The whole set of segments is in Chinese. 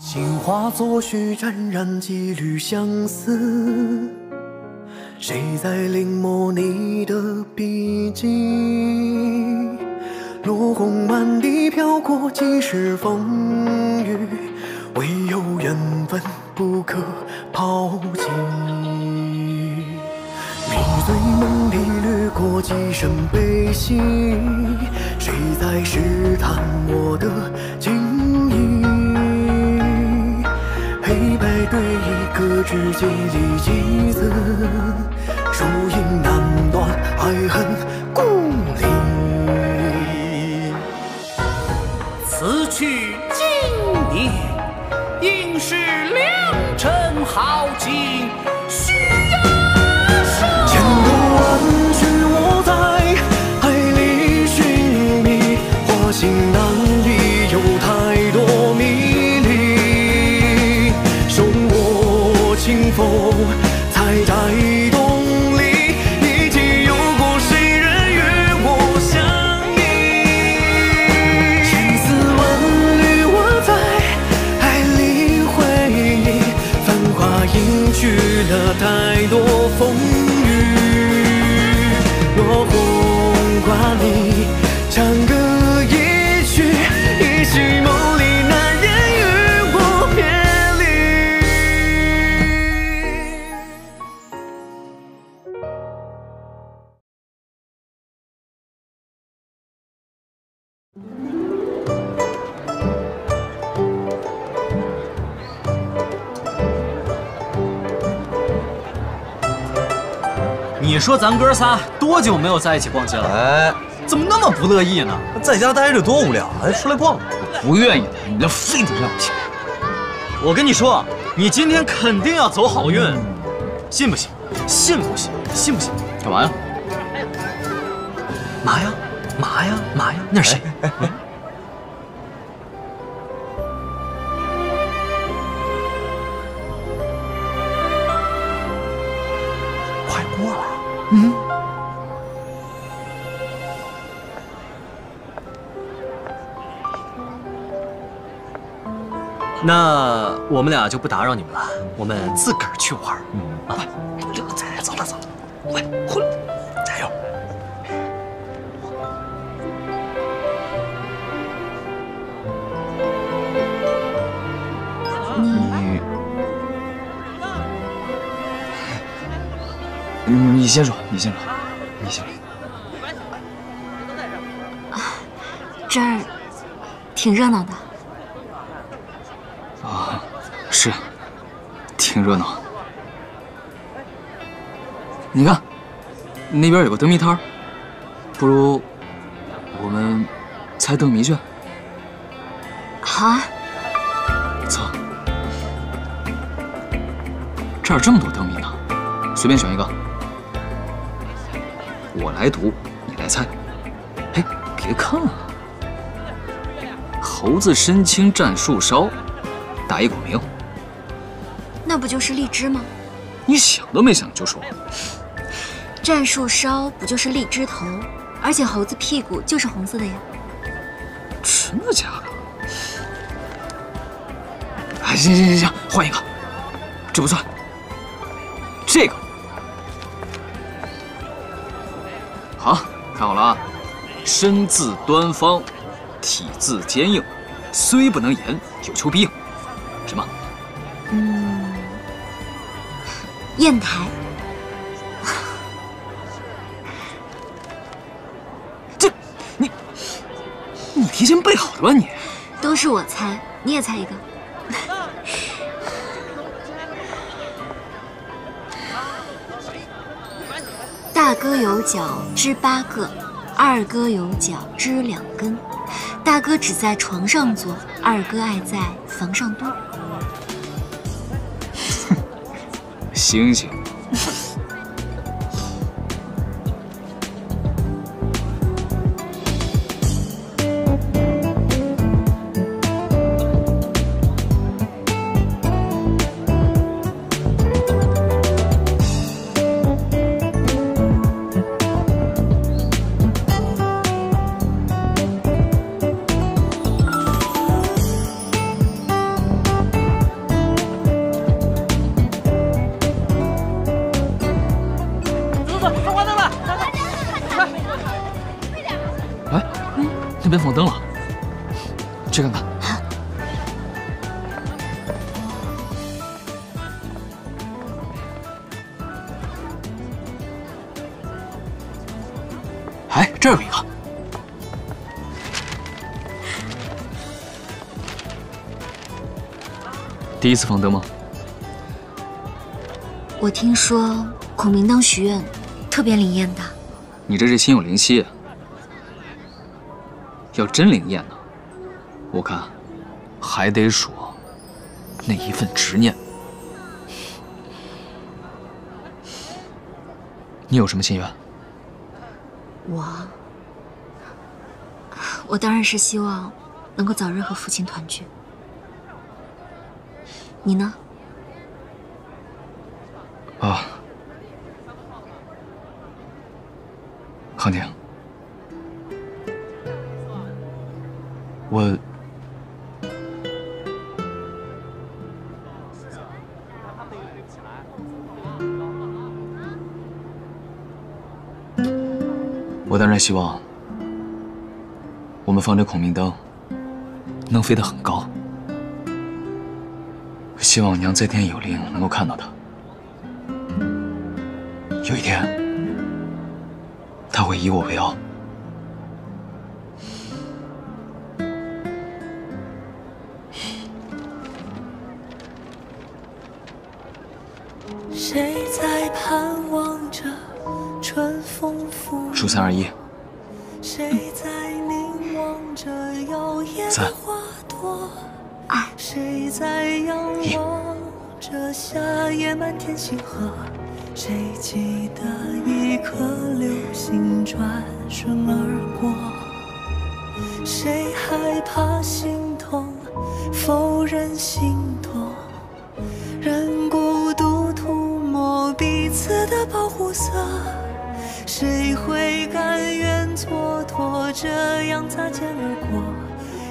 杏花作序，沾染几缕相思。谁在临摹你的笔迹？落红满地飘过几世风雨，唯有缘分不可抛弃。迷醉梦里掠过几声悲喜，谁在试探我的情意？ 黑白对弈，各执己理几次，输赢难断，爱恨故里。此去经年，应是良辰好景，须臾生。千头万绪，我在海里寻觅，花心难移，有太多迷。 清风采摘动力，一起游过谁人与我相依？千丝万缕，我在海里回忆，繁华隐去了太多风雨。落红挂你，唱歌一曲，一起梦里。 你说咱哥仨多久没有在一起逛街了？哎，怎么那么不乐意呢？在家待着多无聊，还出来逛逛。我不愿意的，你就非得让我去。我跟你说，你今天肯定要走好运，信不信？信不信？信不信？干嘛呀？嘛呀？嘛呀？嘛呀？那是谁？哎，快过来！ 嗯，那我们俩就不打扰你们了，我们自个儿去玩。啊，快，走了走了，快，快，加油！你先说，你先说，你先说。啊，这儿挺热闹的。啊，是，挺热闹。你看，那边有个灯谜摊儿，不如我们猜灯谜去。好啊。走。这儿这么多灯谜呢，随便选一个。 我来读，你来猜。哎，别看啊！猴子身轻站树梢，打一果名。那不就是荔枝吗？你想都没想就说。站树梢不就是荔枝头？而且猴子屁股就是红色的呀。真的假的？哎，行行行行，换一个，这不算。这个。 好，看好了啊！身字端方，体字坚硬，虽不能言，有求必应。什么？砚台。这，你提前背好的吧？你都是我猜，你也猜一个。大哥有脚知八个，二哥有脚知两根。大哥只在床上坐，二哥爱在房上蹲。星星。备放灯了，去看看。 哎，这儿有一个。第一次放灯吗？我听说孔明灯许愿特别灵验的。你这是心有灵犀。要真灵验呢，我看还得数那一份执念。你有什么心愿？ 我当然是希望能够早日和父亲团聚。你呢？啊，杭宁，我当然希望，我们放这孔明灯能飞得很高。希望娘在天有灵，能够看到它。有一天，她会以我为傲。谁在盼望着？ 数3、2、1。3、2、1。 谁会甘愿蹉跎，这样擦肩而过？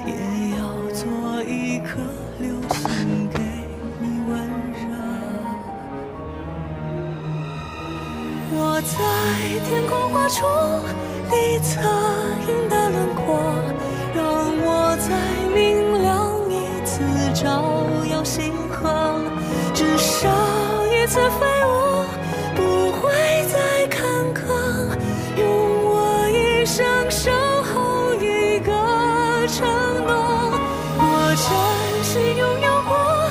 也要做一颗流星，给你温热。我在天空画出你侧影的轮廓，让我再明亮一次，照耀星河。至少一次飞舞，不会再看。 想守候一个承诺，我真心拥有过，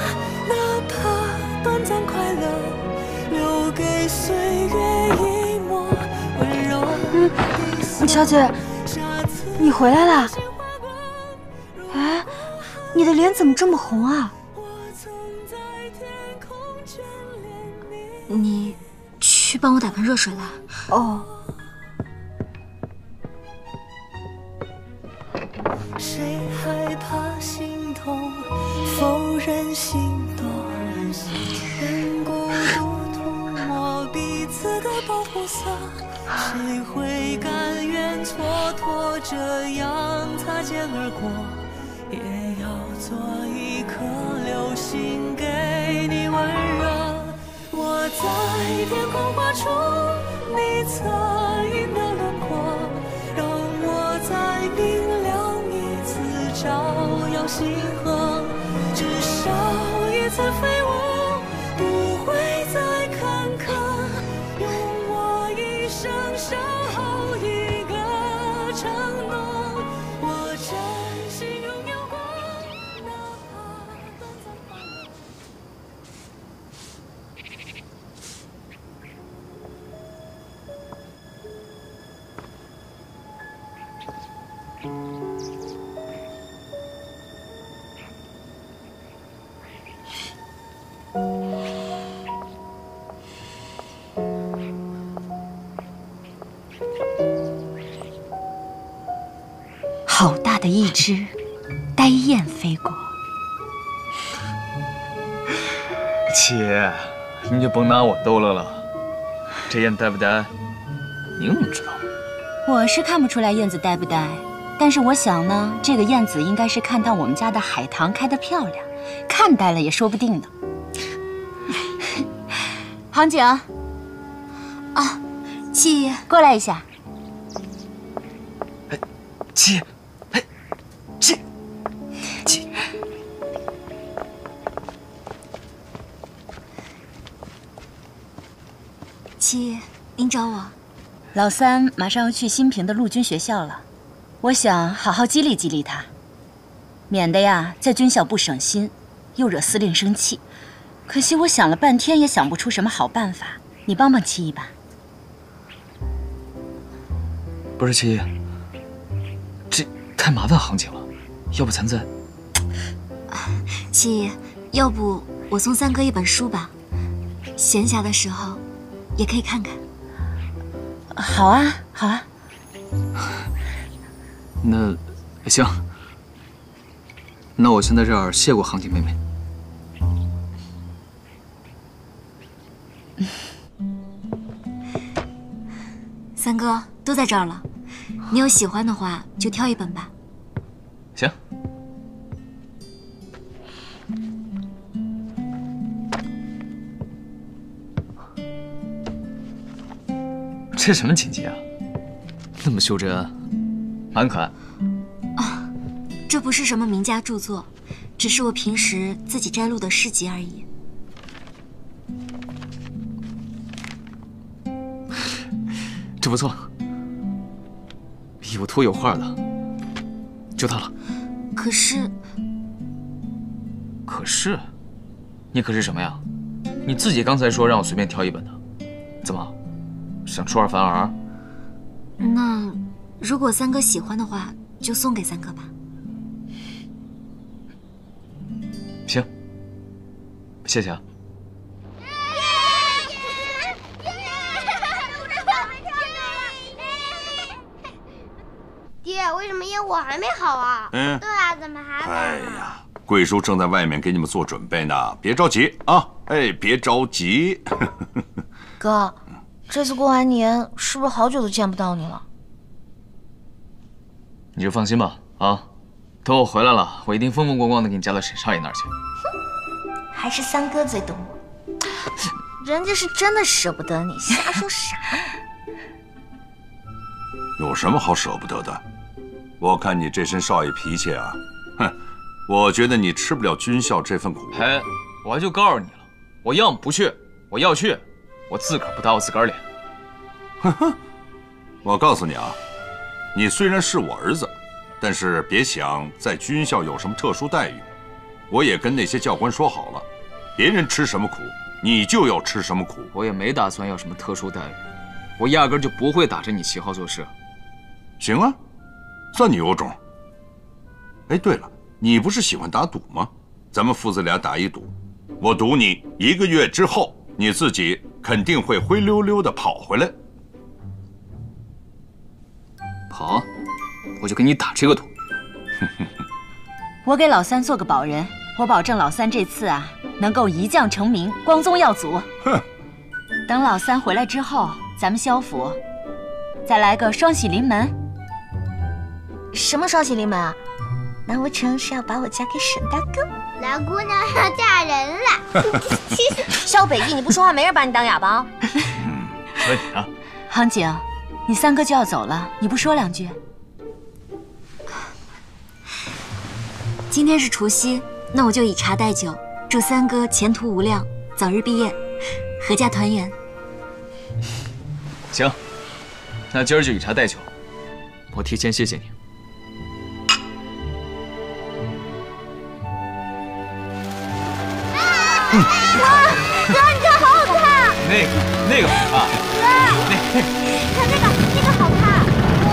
哪怕短暂快乐，留给岁月一抹温柔。小姐，你回来啦？哎，你的脸怎么这么红啊？你去帮我打盆热水来。哦。 谁害怕心痛，否认心动？人孤独涂抹彼此的保护色，谁会甘愿蹉跎？这样擦肩而过，也要做一颗流星，给你温热。我在天空画出你侧影的轮廓，让我在明。 照耀星河，至少一次飞舞，不会再坎坷。用我一生守候一个承诺，我真心拥有过，哪怕短暂快乐。 好大的一只呆雁飞过，姐，你就甭拿我逗乐了。这燕呆不呆，你怎么知道？我是看不出来燕子呆不呆，但是我想呢，这个燕子应该是看到我们家的海棠开得漂亮，看呆了也说不定呢。 杭景，啊，七爷，过来一下。七爷，哎，西，您找我？老三马上要去新平的陆军学校了，我想好好激励激励他，免得呀在军校不省心，又惹司令生气。可惜我想了半天也想不出什么好办法，你帮帮七姨吧。不是七姨，这太麻烦行情了，要不咱再……七姨，要不我送三哥一本书吧，闲暇的时候也可以看看。 好啊，好啊。那行，那我先在这儿谢过行情妹妹。三哥都在这儿了，你有喜欢的话就挑一本吧。行。这什么锦旗啊，那么袖珍，蛮可爱。啊，这不是什么名家著作，只是我平时自己摘录的诗集而已。这不错，有图有画的，就它了。可是，你可是什么呀？你自己刚才说让我随便挑一本的，怎么？ 想出尔反尔？那如果三哥喜欢的话，就送给三哥吧。行，谢谢啊。爹，为什么烟火还没好啊？嗯，对啊，怎么还没？哎呀，贵叔正在外面给你们做准备呢，别着急啊！哎，别着急。哥。 这次过完年，是不是好久都见不到你了？你就放心吧，啊，等我回来了，我一定风风光光的给你嫁到沈少爷那儿去。还是三哥最懂我，人家是真的舍不得你，瞎说啥？有什么好舍不得的？我看你这身少爷脾气啊，哼，我觉得你吃不了军校这份苦。哎，我就告诉你了，我要么不去，我要去。 我自个儿不打我自个儿脸。哼哼，我告诉你啊，你虽然是我儿子，但是别想在军校有什么特殊待遇。我也跟那些教官说好了，别人吃什么苦，你就要吃什么苦。我也没打算要什么特殊待遇，我压根就不会打着你旗号做事。行啊，算你有种。哎，对了，你不是喜欢打赌吗？咱们父子俩打一赌，我赌你1个月之后你自己。 肯定会灰溜溜的跑回来。跑，我就跟你打这个赌。我给老三做个保人，我保证老三这次啊能够一将成名，光宗耀祖。哼！等老三回来之后，咱们萧府再来个双喜临门。什么双喜临门啊？难不成是要把我嫁给沈大哥？ 老姑娘要嫁人了，肖北义，你不说话没人把你当哑巴。嗯，可以啊。杭景，你三哥就要走了，你不说两句？今天是除夕，那我就以茶代酒，祝三哥前途无量，早日毕业，阖家团圆。行，那今儿就以茶代酒，我提前谢谢你。 哇，哥，你看好好看！那个好看。哥，看那个好看。哇！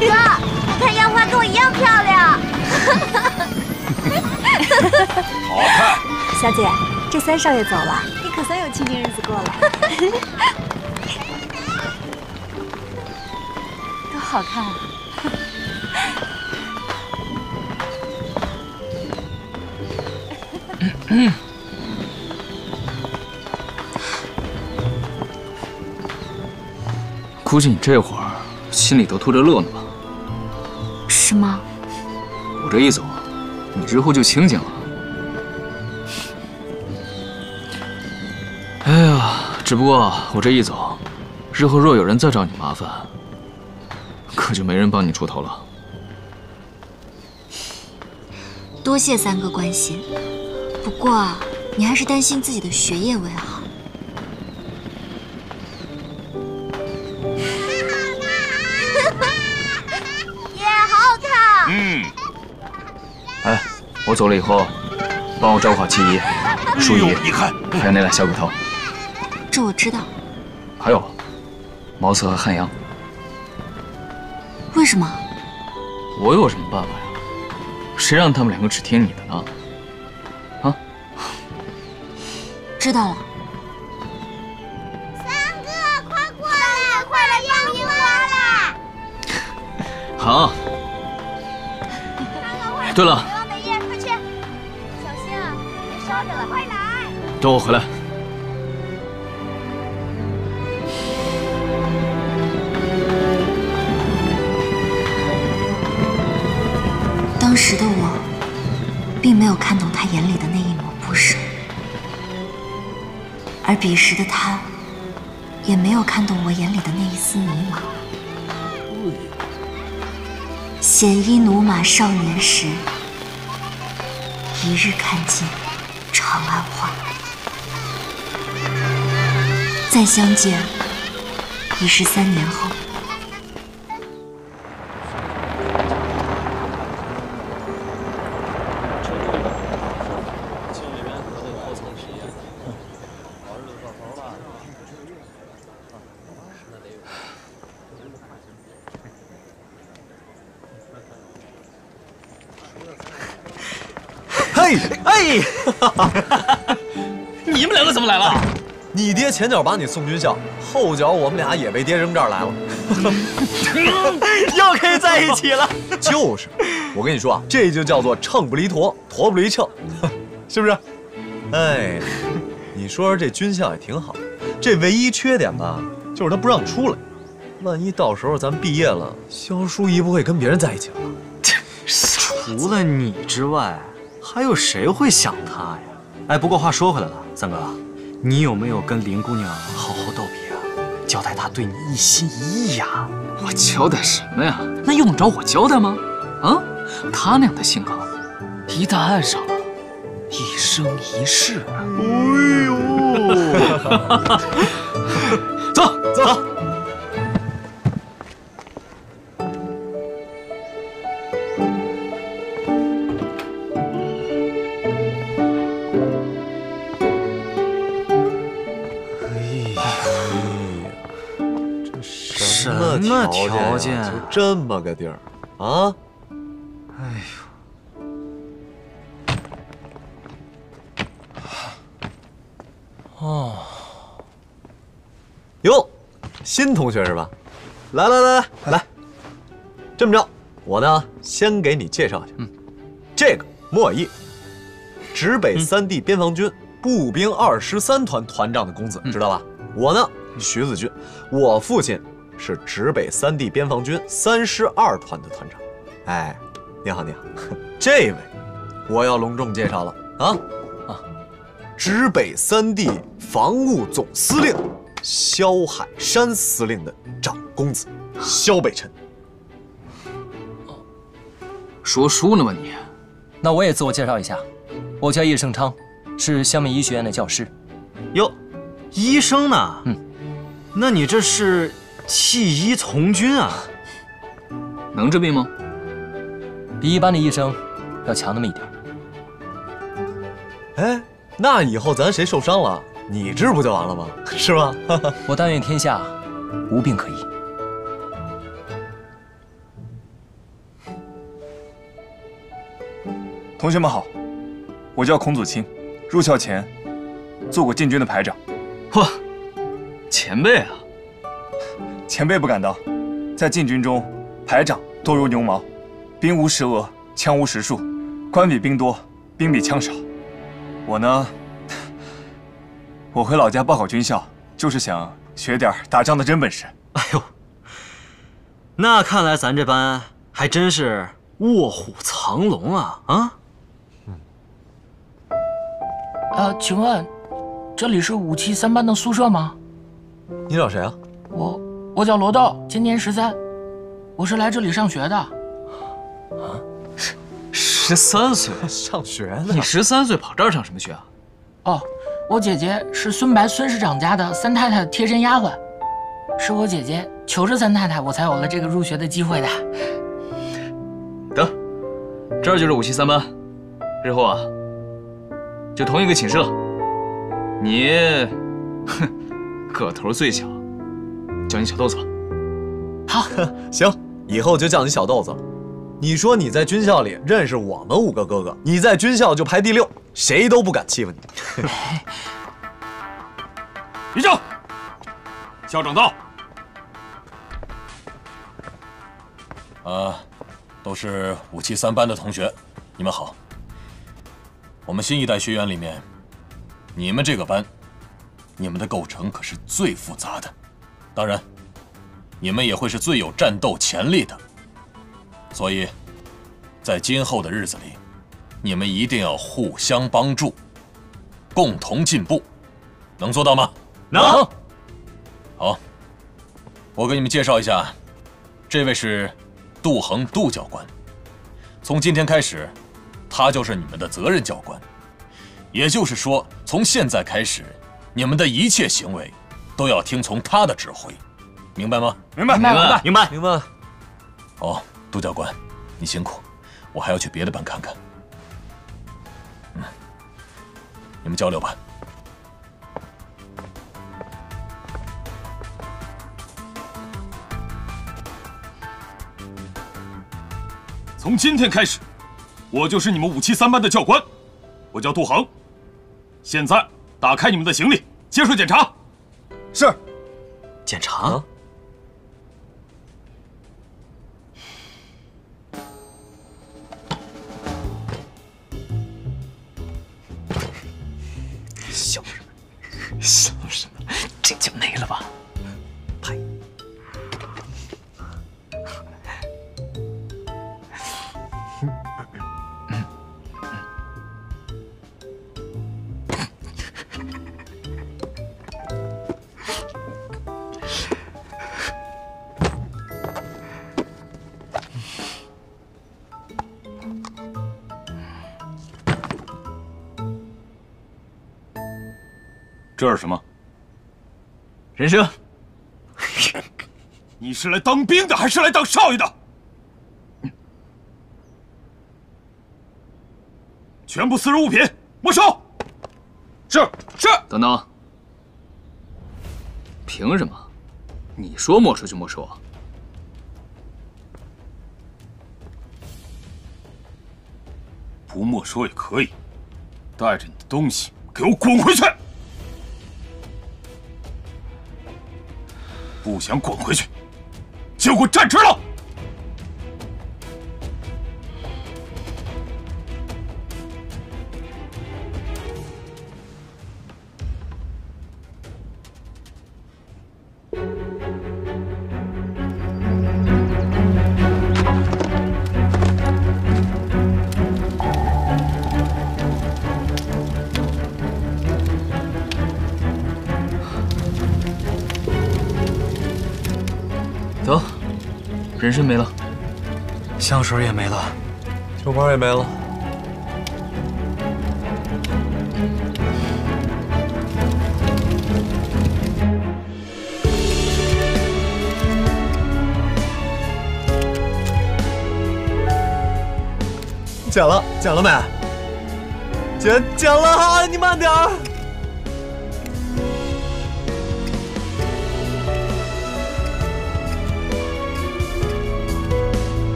哥，看烟花跟我一样漂亮。好看。小姐，这三少爷走了，你可算有清静日子过了。多好看啊！ 嗯，估计你这会儿心里都偷着乐呢吧？是吗？我这一走，你之后就清静了。哎呀，只不过我这一走，日后若有人再找你麻烦，可就没人帮你出头了。多谢三哥关心。不过你还是担心自己的学业为好。 嗯，哎，我走了以后，帮我照顾好七姨、叔姨，你看，还有那俩小鬼头。这我知道。还有，毛瑟和汉阳。为什么？我有什么办法呀？谁让他们两个只听你的呢？啊？知道了。三哥，快过来，快来，要你了！好。 对了，美叶，快去，小心啊，别烧着了，快来！等我回来。当时的我，并没有看懂他眼里的那一抹不舍，而彼时的他，也没有看懂我眼里的那一丝迷茫。 鲜衣怒马少年时，一日看尽长安花。再相见，已是3年后。你们两个怎么来了？你爹前脚把你送军校，后脚我们俩也被爹扔这儿来了，又可以在一起了。就是，我跟你说啊，这就叫做秤不离砣，砣不离秤，是不是？哎，你说说这军校也挺好，这唯一缺点吧，就是他不让出来。万一到时候咱毕业了，萧淑仪不会跟别人在一起了。除了你之外。 还有谁会想他呀？哎，不过话说回来了，三哥，你有没有跟林姑娘好好道别啊？交代她对你一心一意呀？我交代什么呀？那用着我交代吗？啊，她那样的性格，一旦爱上了，一生一世。哎呦，走走。 什么条件？就这么个地儿啊！哎呦，哦，哟，新同学是吧？来来来来来，这么着，我呢先给你介绍一下，这个莫易，直北3地边防军步兵23团团长的公子，知道吧？我呢，徐子君，我父亲。 是直北3地边防军32团的团长，哎，你好你好，这位我要隆重介绍了啊啊，直北3地防务总司令萧海山司令的长公子萧北辰。说书呢吧你？那我也自我介绍一下，我叫叶盛昌，是香米医学院的教师。哟，医生呢？嗯，那你这是？ 弃医从军啊，能治病吗？比一般的医生要强那么一点。哎，那以后咱谁受伤了，你治不就完了吗？是吧？我但愿天下无病可医。同学们好，我叫孔祖清，入校前做过禁军的排长。嚯，前辈啊！ 前辈不敢当，在禁军中，排长多如牛毛，兵无实额，枪无实数，官比兵多，兵比枪少。我呢，我回老家报考军校，就是想学点打仗的真本事。哎呦，那看来咱这班还真是卧虎藏龙啊！啊，请问，这里是573班的宿舍吗？你找谁啊？我叫罗豆，今年13，我是来这里上学的。啊，是13岁上学呢？你13岁跑这儿上什么学啊？哦，我姐姐是孙白孙市长家的三太太的贴身丫鬟，是我姐姐求着三太太，我才有了这个入学的机会的。得，这儿就是5期3班，日后啊，就同一个寝室了。你，哼，个头最小，叫你小豆子吧。好，行，以后就叫你小豆子。 你说你在军校里认识我们5个哥哥，你在军校就排第6，谁都不敢欺负你。立正，校长到。都是5期3班的同学，你们好。我们新一代学员里面，你们这个班，你们的构成可是最复杂的，当然，你们也会是最有战斗潜力的。 所以，在今后的日子里，你们一定要互相帮助，共同进步，能做到吗？能。好，我给你们介绍一下，这位是杜恒杜教官，从今天开始，他就是你们的责任教官，也就是说，从现在开始，你们的一切行为都要听从他的指挥，明白吗？明白，明白，明白，明白。好。 杜教官，你辛苦，我还要去别的班看看。嗯，你们交流吧。从今天开始，我就是你们5期3班的教官，我叫杜恒。现在打开你们的行李，接受检查。是，检查。 笑什么？这就没了吧？呸！这是什么？ 人参，你是来当兵的还是来当少爷的？全部私人物品没收。是。等等，凭什么？你说没收就没收啊？不没收也可以，带着你的东西给我滚回去！ 不想滚回去，就给我站直了！人参没了，香水也没了，酒包也没了。捡了没？捡了哈，你慢点儿。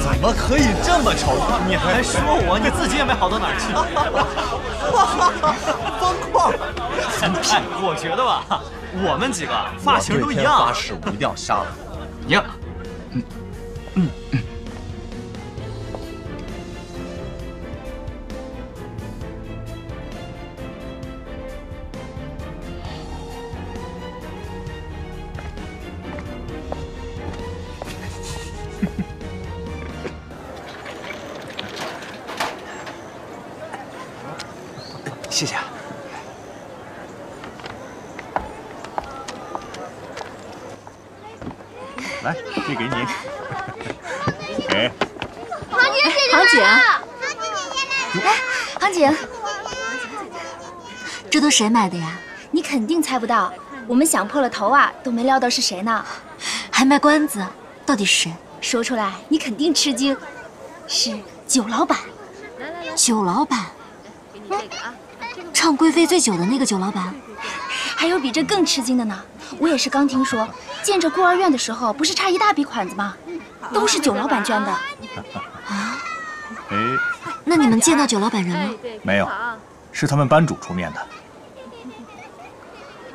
怎么可以这么丑？你还说我，你自己也没好到哪儿去。方块，很屁。我觉得吧，我们几个发型都一样。发誓，我一定要杀了你。呀，谢谢。来，这给你。哎，王姐，杭景，来，杭景，这都谁买的呀？你肯定猜不到，我们想破了头啊，都没撩到是谁呢，还卖关子，到底是谁？说出来你肯定吃惊，是酒老板。酒老板，唱贵妃醉酒的那个酒老板。 还有比这更吃惊的呢！我也是刚听说，建着孤儿院的时候，不是差一大笔款子吗？都是酒老板捐的。啊？哎，那你们见到酒老板人了？没有，是他们班主出面的。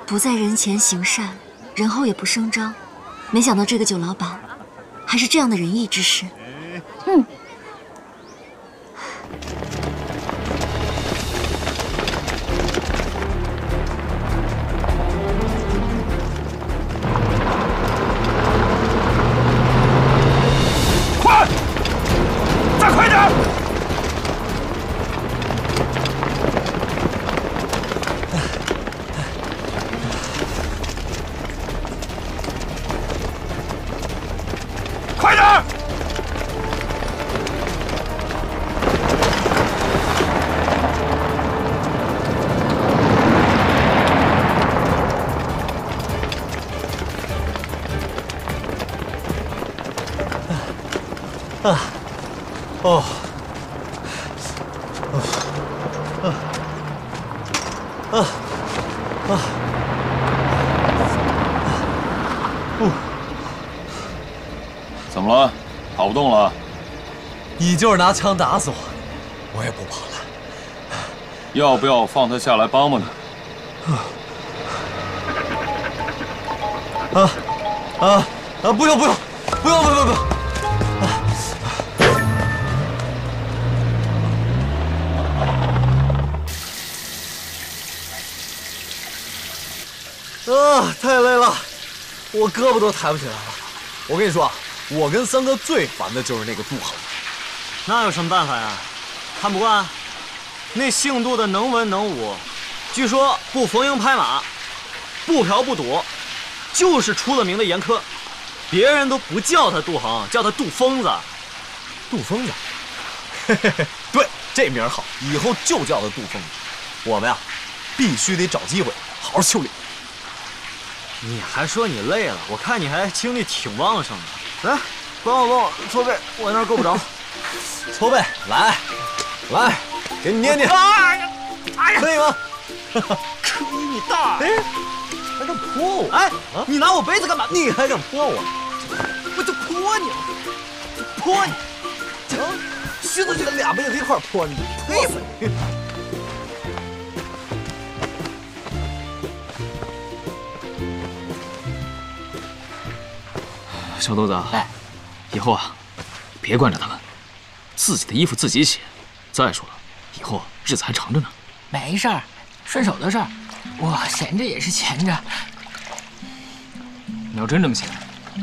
不在人前行善，人后也不声张。没想到这个酒老板，还是这样的仁义之士。嗯。 就是拿枪打死我，我也不跑了。要不要放他下来帮帮你？不用不用，不用。太累了，我胳膊都抬不起来了。我跟你说啊，我跟三哥最烦的就是那个杜浩。 那有什么办法呀？看不惯，那姓杜的能文能武，据说不逢迎拍马，不嫖不赌，就是出了名的严苛，别人都不叫他杜恒，叫他杜疯子。杜疯子，嘿嘿嘿，对，这名好，以后就叫他杜疯子。我们呀，必须得找机会好好修炼。你还说你累了，我看你还精力挺旺盛的。来，帮我搓背，我那儿够不着。搓背，来，给你捏捏。哎呀，可以吗？可以你大爷！还敢泼我？哎，你拿我杯子干嘛？你还敢泼我？我就泼你了，泼你！行，徐子俊俩杯子一块泼你，呸！小豆子，哎，以后啊，别惯着他们。 自己的衣服自己洗，再说了，以后日子还长着呢。没事儿，顺手的事儿，我闲着也是闲着。你要真这么闲，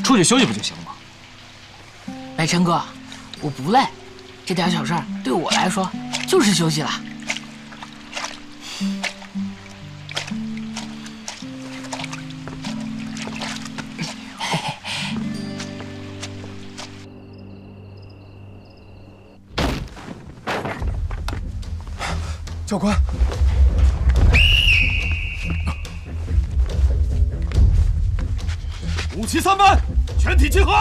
出去休息不就行了吗？白晨哥，我不累，这点小事儿对我来说就是休息了。嘿嘿。 教官，五旗三班全体集合。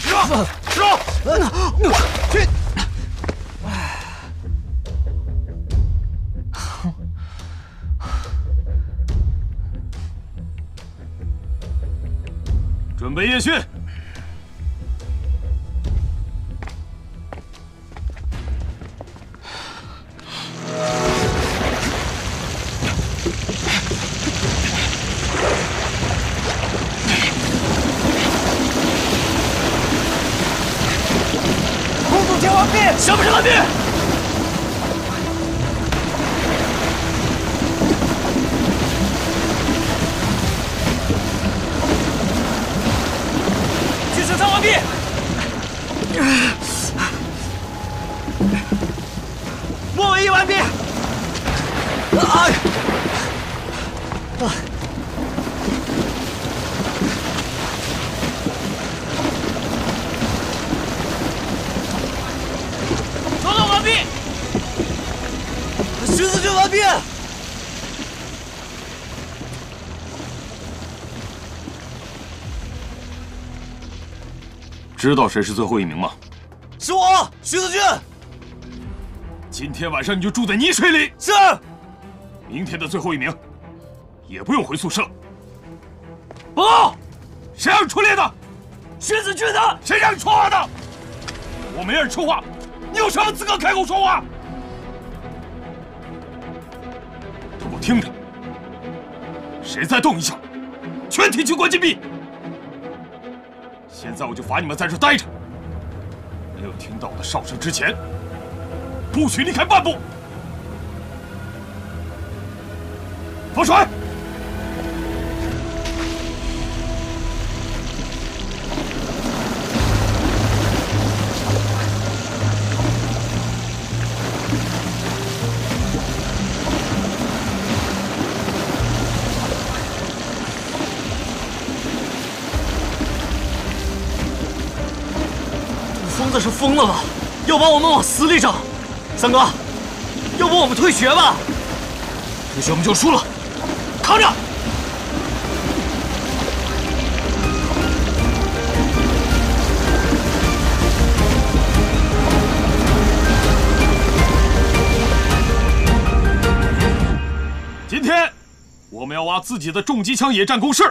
是吧？去！准备夜训。公主前完毕，小兵完毕。 末尾役完毕。知道谁是最后一名吗？是我，徐子俊。今天晚上你就住在泥水里。是。明天的最后一名，也不用回宿舍了。报！谁让你出列的？徐子俊的。谁让你说话的？我没让你说话，你有什么资格开口说话？给我听着，谁再动一下，全体军官禁闭。 现在我就罚你们在这待着，没有听到我的哨声之前，不许离开半步。放水！这是疯了吧？要把我们往死里整！三哥，要不我们退学吧？退学我们就输了，扛着！ 今天我们要挖自己的重机枪野战工事，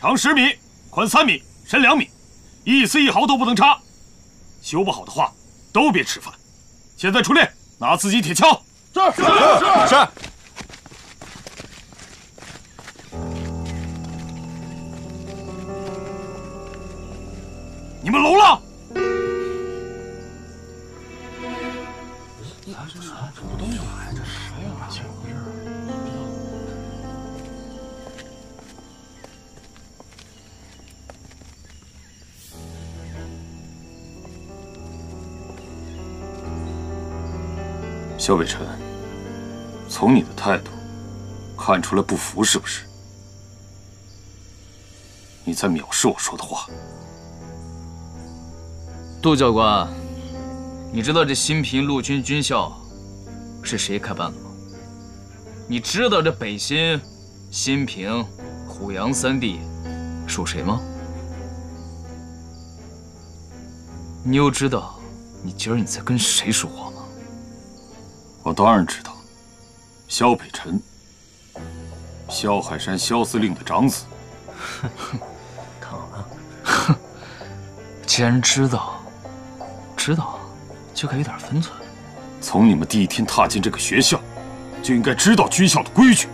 长10米，宽3米，深2米，一丝一毫都不能差。 修不好的话，都别吃饭。现在出列，拿自己铁锹。是。你们聋了？这是什么东西啊？这啥玩意儿？萧北辰，从你的态度看出来不服是不是？你在藐视我说的话。杜教官，你知道这新平陆军军校是谁开办的吗？你知道这北新、新平、虎阳三地属谁吗？你又知道你今儿你在跟谁说话吗？ 我当然知道，萧北辰，萧海山萧司令的长子。躺了。既然知道，就该有点分寸。从你们第一天踏进这个学校，就应该知道军校的规矩。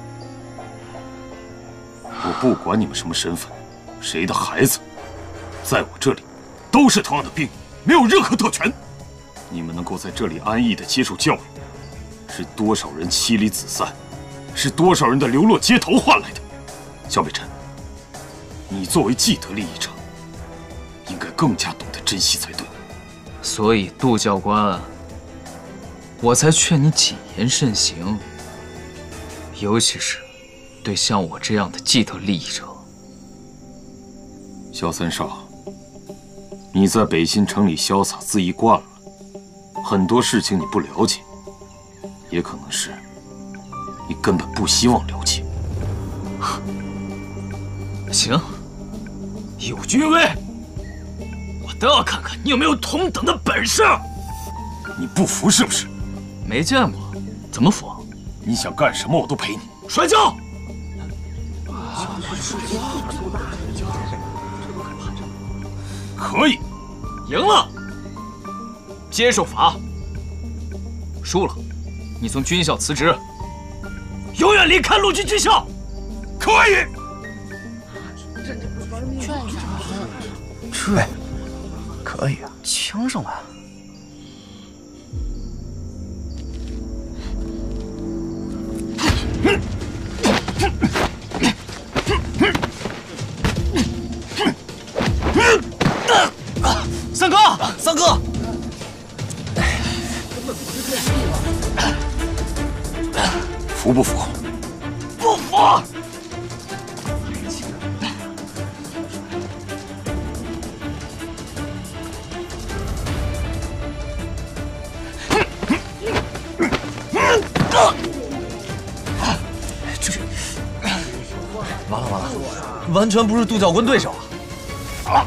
我不管你们什么身份，谁的孩子，在我这里都是同样的兵，没有任何特权。你们能够在这里安逸的接受教育。 是多少人妻离子散，是多少人的流落街头换来的？萧北辰，你作为既得利益者，应该更加懂得珍惜才对。所以，杜教官，我才劝你谨言慎行，尤其是对像我这样的既得利益者。萧三少，你在北新城里潇洒恣意惯了，很多事情你不了解。 也可能是，你根本不希望了解。行，有军威，我倒要看看你有没有同等的本事。你不服是不是？没见过，怎么服？你想干什么我都陪你。摔跤！可以，赢了，接受罚；输了。 你从军校辞职，永远离开陆军军校，可以。劝一下，对，可以啊，轻松啊。三哥。不服，不服！这是完了，完全不是杜教官对手啊！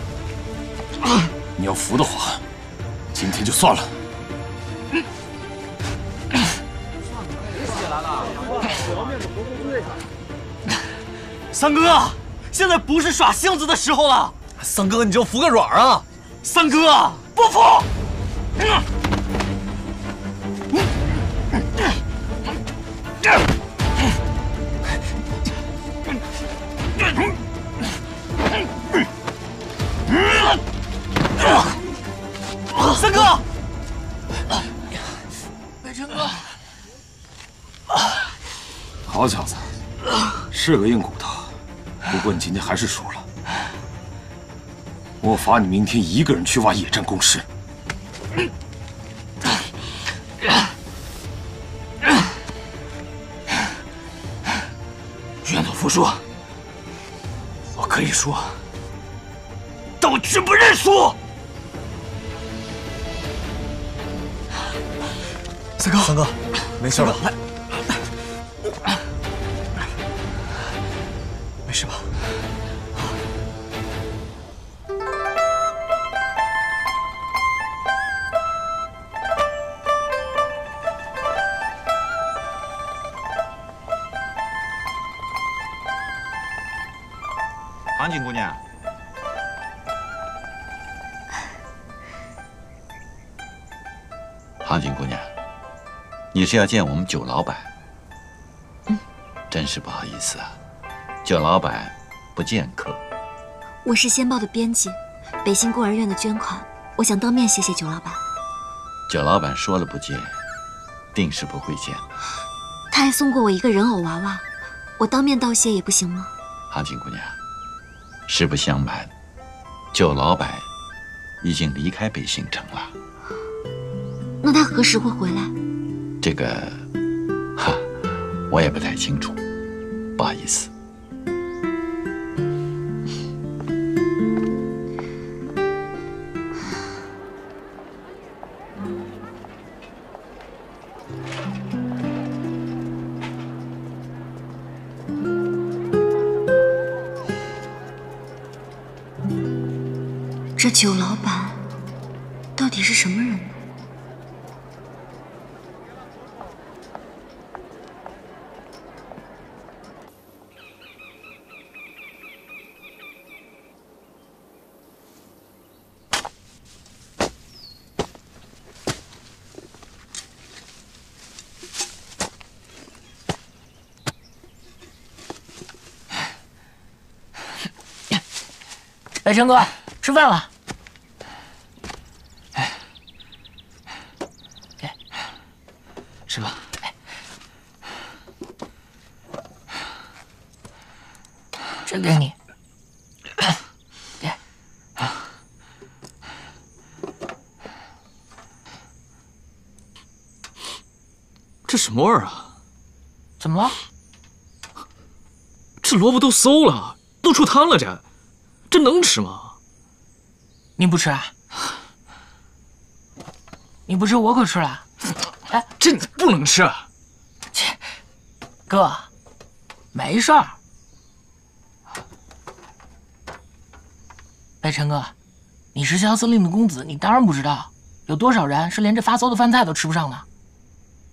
你要服的话，今天就算了。 三哥，现在不是耍性子的时候了。三哥，你就服个软啊！三哥，不服！三哥，北辰哥，好小子，是个硬骨头。 不过你今天还是输了，我罚你明天一个人去挖野战工事。愿赌服输，我可以输，但我绝不认输。三哥，没事吧？ 是吧？唐锦姑娘，唐锦姑娘，你是要见我们酒老板？嗯，真是不好意思啊。 酒老板不见客，我是《先报》的编辑，北新孤儿院的捐款，我想当面谢谢酒老板。酒老板说了不见，定是不会见的。他还送过我一个人偶娃娃，我当面道谢也不行吗？韩锦姑娘，实不相瞒，酒老板已经离开北新城了。那他何时会回来？这个，哈，我也不太清楚，不好意思。 这酒老板到底是什么人呢？北辰哥，吃饭了。 是吧？这给你。给。这什么味儿啊？怎么了？这萝卜都馊了，都出汤了，这能吃吗？你不吃啊？你不吃，我可吃了。 哎，这不能吃！切，哥，没事儿。北辰哥，你是逍遥司令的公子，你当然不知道有多少人是连这发馊的饭菜都吃不上的。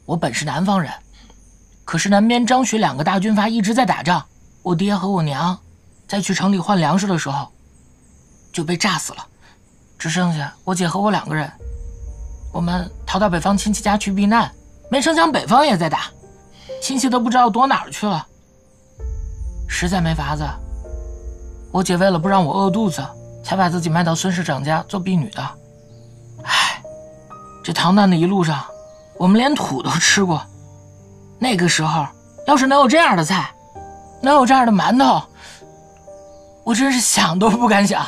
我本是南方人，可是南边张许两个大军阀一直在打仗，我爹和我娘在去城里换粮食的时候就被炸死了，只剩下我姐和我两个人。 我们逃到北方亲戚家去避难，没成想北方也在打，亲戚都不知道躲哪儿去了。实在没法子，我姐为了不让我饿肚子，才把自己卖到孙市长家做婢女的。唉，这逃难的一路上，我们连土都吃过。那个时候，要是能有这样的菜，能有这样的馒头，我真是想都不敢想。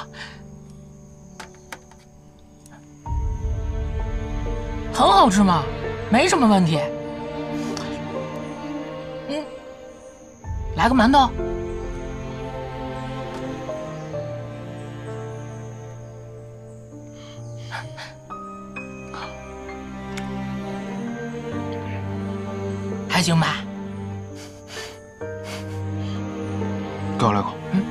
很好吃嘛，没什么问题。嗯，来个馒头。还行吧。给我来口。嗯。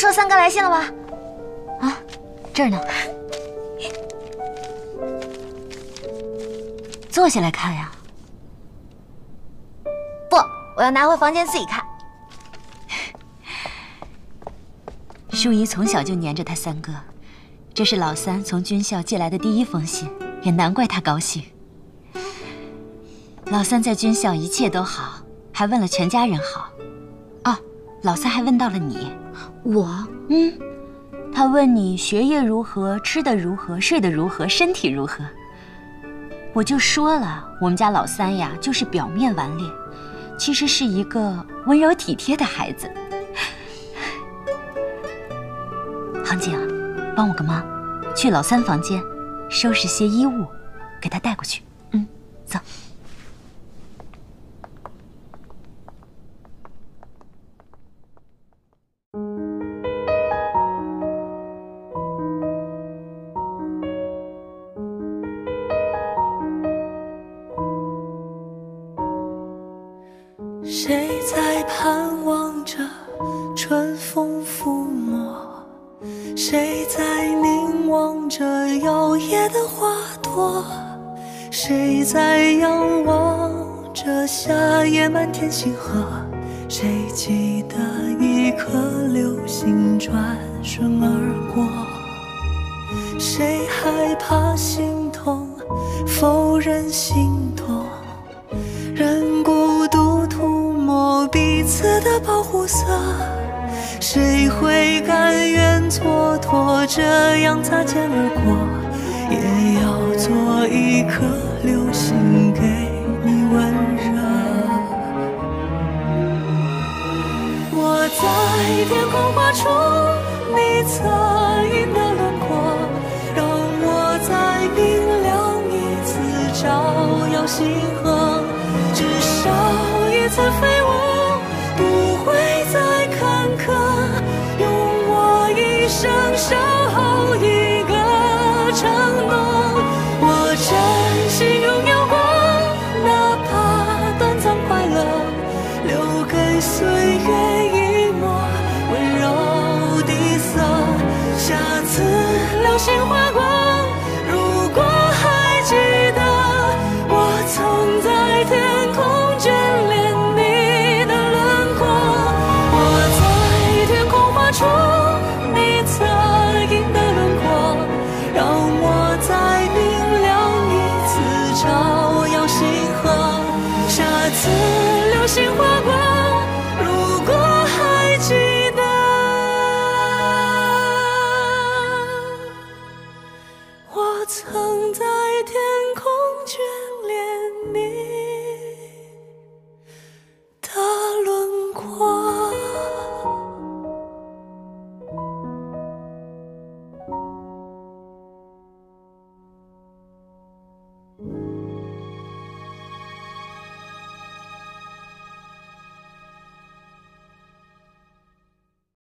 说三哥来信了吗？啊，这儿呢，坐下来看呀。不，我要拿回房间自己看。淑仪从小就黏着他三哥，这是老三从军校借来的第一封信，也难怪他高兴。老三在军校一切都好，还问了全家人好。哦，老三还问到了你。 我他问你学业如何，吃的如何，睡得如何，身体如何。我就说了，我们家老三呀，就是表面顽劣，其实是一个温柔体贴的孩子。杭锦啊，帮我个忙，去老三房间收拾些衣物，给他带过去。嗯，走。 星河，谁记得一颗流星转瞬而过？谁害怕心痛，否认心痛？任孤独涂抹彼此的保护色，谁会甘愿蹉跎这样擦肩而过？也要做一颗流星，给你温热。 在天空画出你侧影的轮廓，让我再明亮一次照耀星河。至少一次飞舞，不会再坎坷。用我一生守候一个承诺，我真心拥有过，哪怕短暂快乐，留给岁月。 流星划过，如果还记得，我曾在天空眷恋你的轮廓。我在天空画出你心划过。